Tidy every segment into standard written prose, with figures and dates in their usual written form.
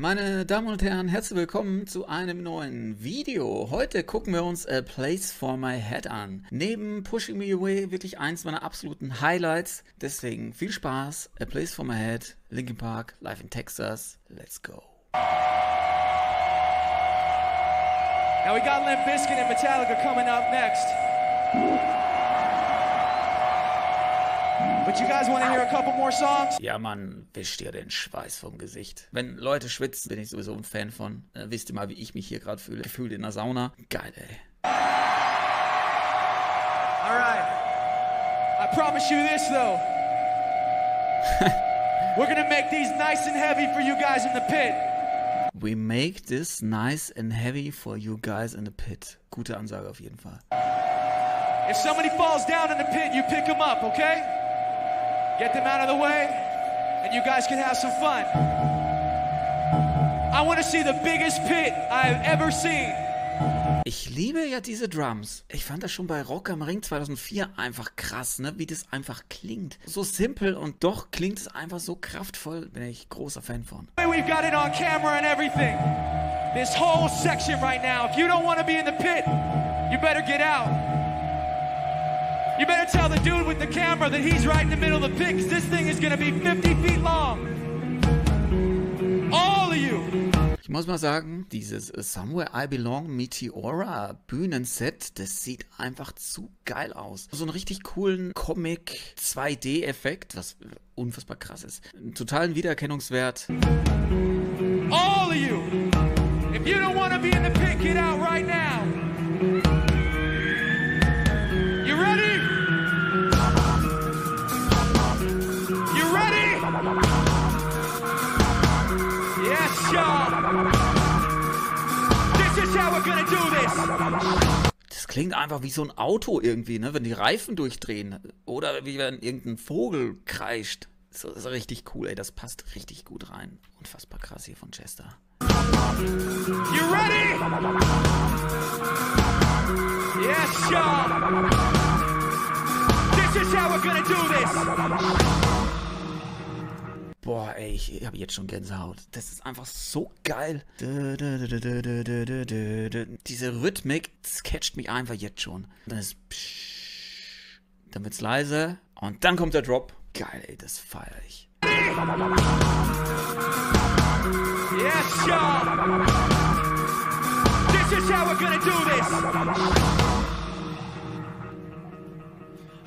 Meine Damen und Herren, herzlich willkommen zu einem neuen Video. Heute gucken wir uns A Place For My Head an. Neben Pushing Me Away wirklich eins meiner absoluten Highlights. Deswegen viel Spaß, A Place For My Head, Linkin Park, live in Texas, let's go. Now we got Limp Bizkit and Metallica coming up next. But you guys want to hear a couple more songs? Ja, man, wischt dir den Schweiß vom Gesicht. Wenn Leute schwitzen, bin ich sowieso ein Fan von. Wisst ihr mal, wie ich mich hier gerade fühle? Gefühlt in der Sauna. Geil, ey. Alright. I promise you this, though. We're gonna make these nice and heavy for you guys in the pit. We make this nice and heavy for you guys in the pit. Gute Ansage auf jeden Fall. If somebody falls down in the pit, you pick them up, okay? Get them out of the way, and you guys can have some fun. I want to see the biggest pit I've ever seen. Ich liebe ja diese Drums. Ich fand das schon bei Rock am Ring 2004 einfach krass, ne? Wie das einfach klingt. So simpel und doch klingt es einfach so kraftvoll. Bin ich großer Fan von. We've got it on camera and everything. This whole section right now. If you don't want to be in the pit, you better get out. You better tell the dude with the camera that he's right in the middle of the pit, because this thing is going to be 50 feet long. All of you. Ich muss mal sagen, dieses Somewhere I Belong Meteora Bühnenset, das sieht einfach zu geil aus. So einen richtig coolen Comic 2D-Effekt, was unfassbar krass ist. Einen totalen Wiedererkennungswert. All of you. If you don't want to be in the pit, get out right now. You ready? Das klingt einfach wie so ein Auto irgendwie, ne? Wenn die Reifen durchdrehen oder wie wenn irgendein Vogel kreischt. Das ist richtig cool, ey. Das passt richtig gut rein. Unfassbar krass hier von Chester. You ready? Yes, y'all. This is how we're gonna do this. Boah, ey, ich habe jetzt schon Gänsehaut. Das ist einfach so geil. Diese Rhythmik, das catcht mich einfach jetzt schon. Dann ist psch, dann wird's leise und dann kommt der Drop. Geil, ey, das feiere ich. Yes, y'all. This is how we're gonna do this.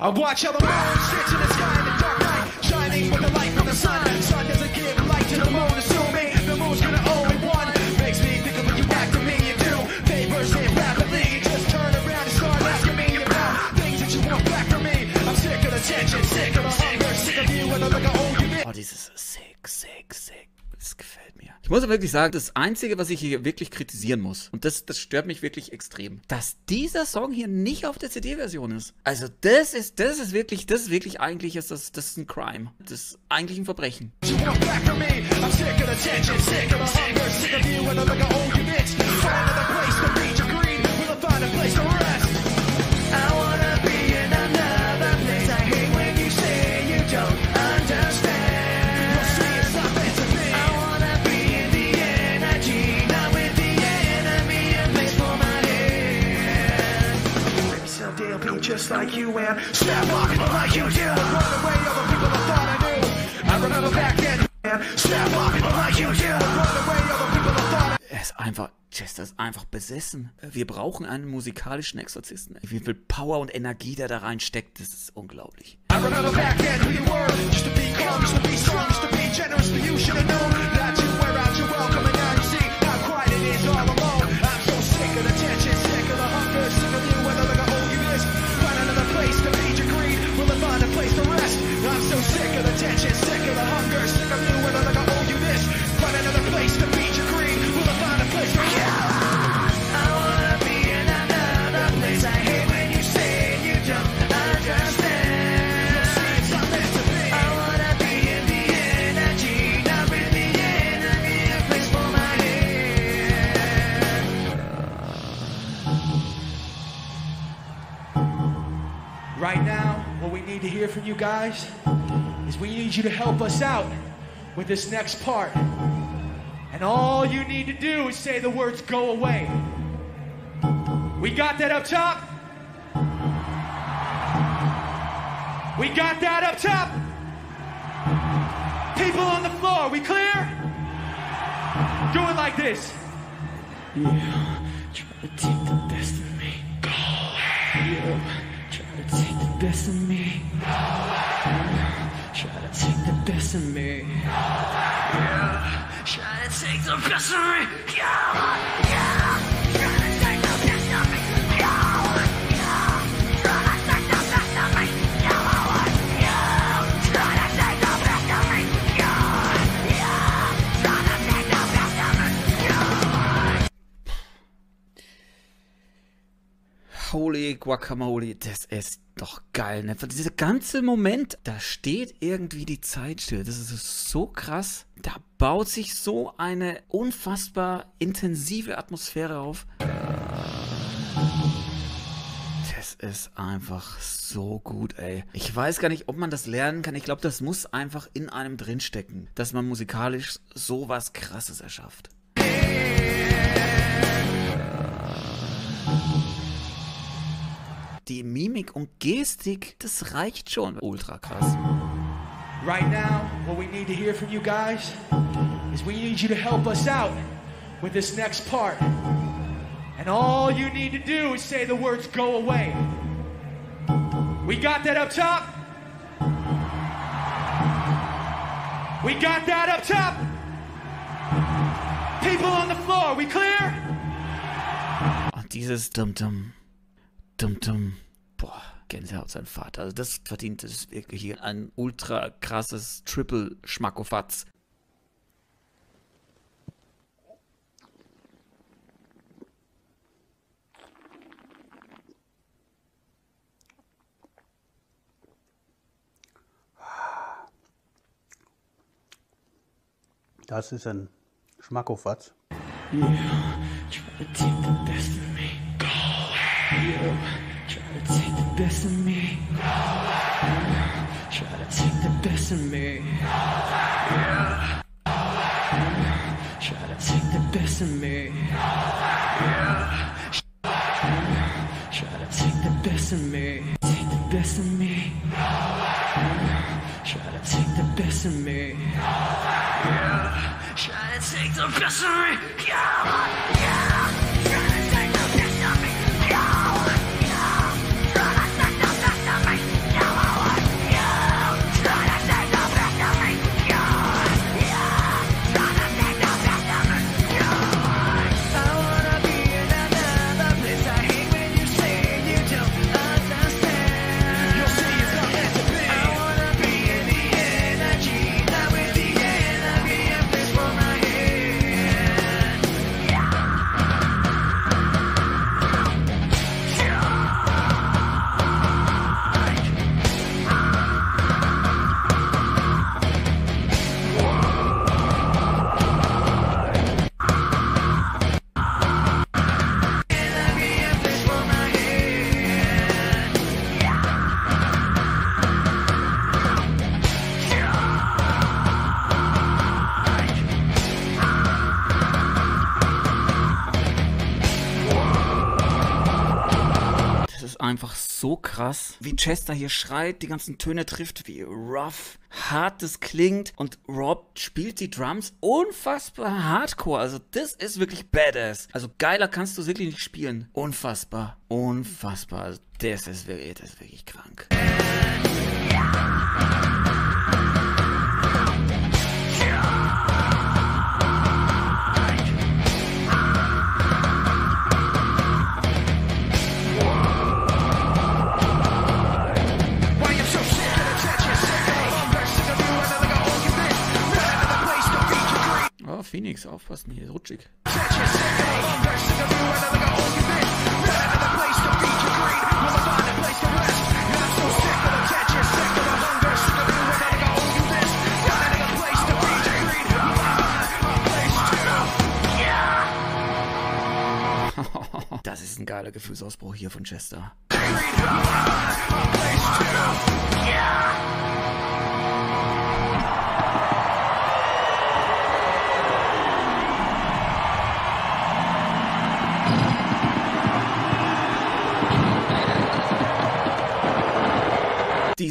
I watch how the moon sits in the sky in the dark night, shining with the light from the sun. Oh, dieses sick, sick, sick. Das gefällt mir. Ich muss wirklich sagen, das Einzige, was ich hier wirklich kritisieren muss, und das stört mich wirklich extrem, dass dieser Song hier nicht auf der CD-Version ist. Also das ist wirklich eigentlich, das ist ein Crime. Das ist eigentlich ein Verbrechen. Just like you and step up like you did. Run away other people I thought I knew. I remember back then and step up like you did. Run away other people I thought I knew. Chester ist einfach besessen. Wir brauchen einen musikalischen Exorzisten. Wie viel Power und Energie der da reinsteckt, das ist unglaublich. I remember back then who you were. Just to be calm, just to be strong, just to be generous. But you should have known that you were out your welcome. And now you see how quiet it is all alone. I'm so sick of the tension, sick of the hunger, sick of you. Whether they're gonna owe you this. Right now, what we need to hear from you guys is we need you to help us out with this next part. And And all you need to do is say the words, go away. We got that up top? We got that up top? People on the floor, we clear? Do it like this. You try to take the best of me. Go away. You try to take the best of me. Go away. Try to take the best of me. Go away. Yeah. Try to take the best of me. Go away. Yeah. Holy Guacamole, das ist doch geil, ne? Dieser ganze Moment, da steht irgendwie die Zeit still. Das ist so krass. Da baut sich so eine unfassbar intensive Atmosphäre auf. Das ist einfach so gut, ey. Ich weiß gar nicht, ob man das lernen kann. Ich glaube, das muss einfach in einem drinstecken, dass man musikalisch sowas Krasses erschafft. Die Mimik und Gestik, das reicht schon. Ultra krass. Right now, what we need to hear from you guys is we need you to help us out with this next part. And all you need to do is say the words, go away. We got that up top? We got that up top? People on the floor, we clear? Und dieses Dum-Dum. Dum-Dum. Boah, Gänsehaut, sein Vater. Also das verdient es wirklich hier ein ultra krasses Triple-Schmackofatz. Das ist ein Schmackofatz. Yeah, try to take the best of me. You try to take the best of me. Try to take the best of me. Try to take the best of me. Try to take the best of me. Take the best of me. Try to take the best of me. Try to take the best of me. Einfach so krass, wie Chester hier schreit, die ganzen Töne trifft, wie rough, hart das klingt. Und Rob spielt die Drums unfassbar hardcore. Also das ist wirklich badass. Also geiler kannst du wirklich nicht spielen. Unfassbar, unfassbar. Also das ist wirklich krank. Phoenix, aufpassen, hier ist rutschig. Das ist ein geiler Gefühlsausbruch hier von Chester.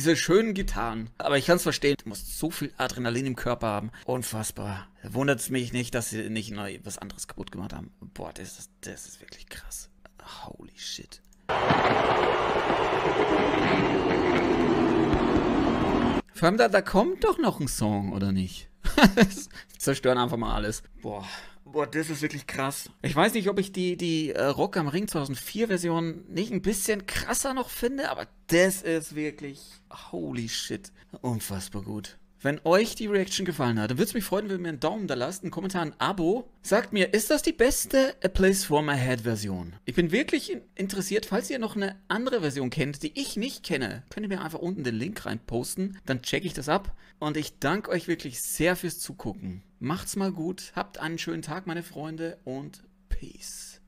diese schönen Gitarren. Aber ich kann es verstehen, du musst so viel Adrenalin im Körper haben. Unfassbar. Wundert es mich nicht, dass sie nicht neu was anderes kaputt gemacht haben. Boah, das ist wirklich krass. Holy shit. Vor allem, da kommt doch noch ein Song, oder nicht? Zerstören einfach mal alles. Boah, das ist wirklich krass. Ich weiß nicht, ob ich die Rock am Ring 2004 Version nicht ein bisschen krasser noch finde, aber das ist wirklich holy shit. Unfassbar gut. Wenn euch die Reaction gefallen hat, dann würde es mich freuen, wenn ihr mir einen Daumen da lasst, einen Kommentar, ein Abo. Sagt mir, ist das die beste A Place For My Head Version? Ich bin wirklich interessiert, falls ihr noch eine andere Version kennt, die ich nicht kenne, könnt ihr mir einfach unten den Link rein posten, dann checke ich das ab. Und ich danke euch wirklich sehr fürs Zugucken. Macht's mal gut, habt einen schönen Tag, meine Freunde, und Peace.